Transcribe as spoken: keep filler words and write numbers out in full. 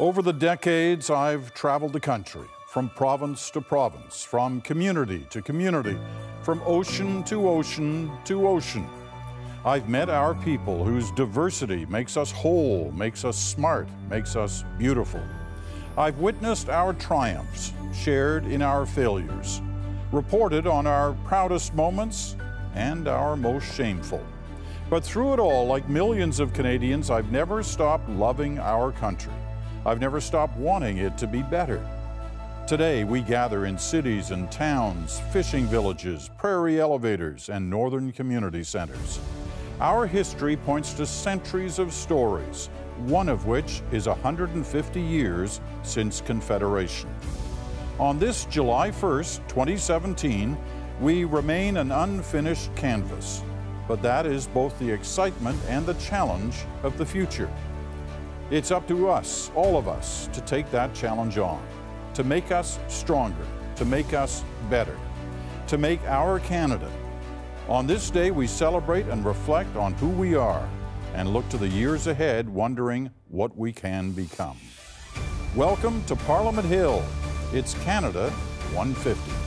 Over the decades, I've traveled the country, from province to province, from community to community, from ocean to ocean to ocean. I've met our people whose diversity makes us whole, makes us smart, makes us beautiful. I've witnessed our triumphs, shared in our failures, reported on our proudest moments and our most shameful. But through it all, like millions of Canadians, I've never stopped loving our country. I've never stopped wanting it to be better. Today, we gather in cities and towns, fishing villages, prairie elevators, and northern community centers. Our history points to centuries of stories, one of which is one hundred fifty years since Confederation. On this July first, twenty seventeen, we remain an unfinished canvas, but that is both the excitement and the challenge of the future. It's up to us, all of us, to take that challenge on, to make us stronger, to make us better, to make our Canada. On this day, we celebrate and reflect on who we are and look to the years ahead, wondering what we can become. Welcome to Parliament Hill. It's Canada one fifty.